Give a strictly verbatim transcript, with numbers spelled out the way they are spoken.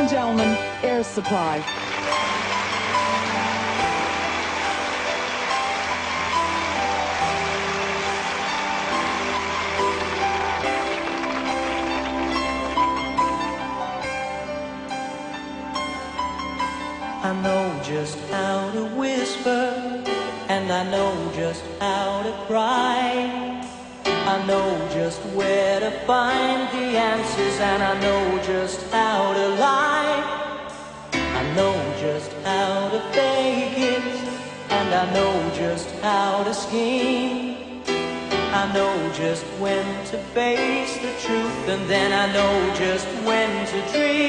and gentlemen, Air Supply. I know just how to whisper, and I know just how to cry. I know just where to find the answers, and I know just how to lie. I know just how to fake it, and I know just how to scheme. I know just when to face the truth, and then I know just when to dream.